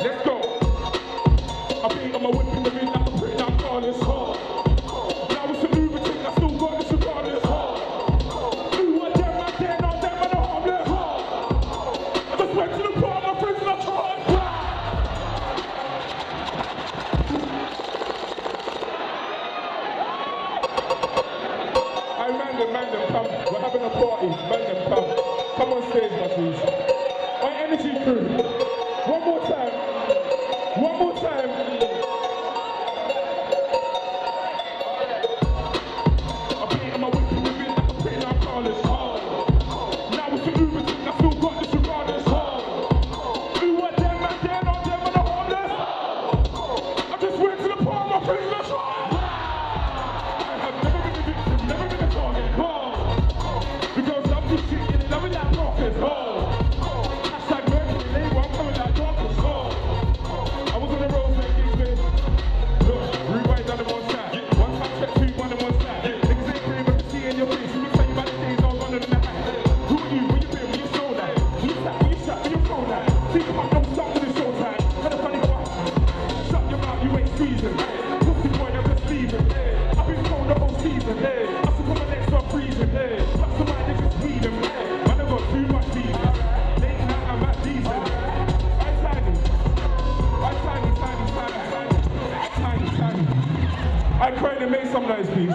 Let's go. I beat on my whip in the ring, I'm pretty, I'm calling it's hard. Now it's a new thing, I still got this regard, it's hard. Who are them, I dare not them, and I harm their heart. I just went to the park, my friends, and I tried. Come. We're having a party, man them come. Come on stage, my dudes. My energy crew. One more time. One more time. I beat on my whip in the bin, I'm pretty, I'm calling it's hard. Now it's the Uber thing, I still got this regard, it's hard. Who are them, man, they're not them, and I harm their heart. I just went to the party, my friends, I tried. I have never been a victim, never been a target. Please.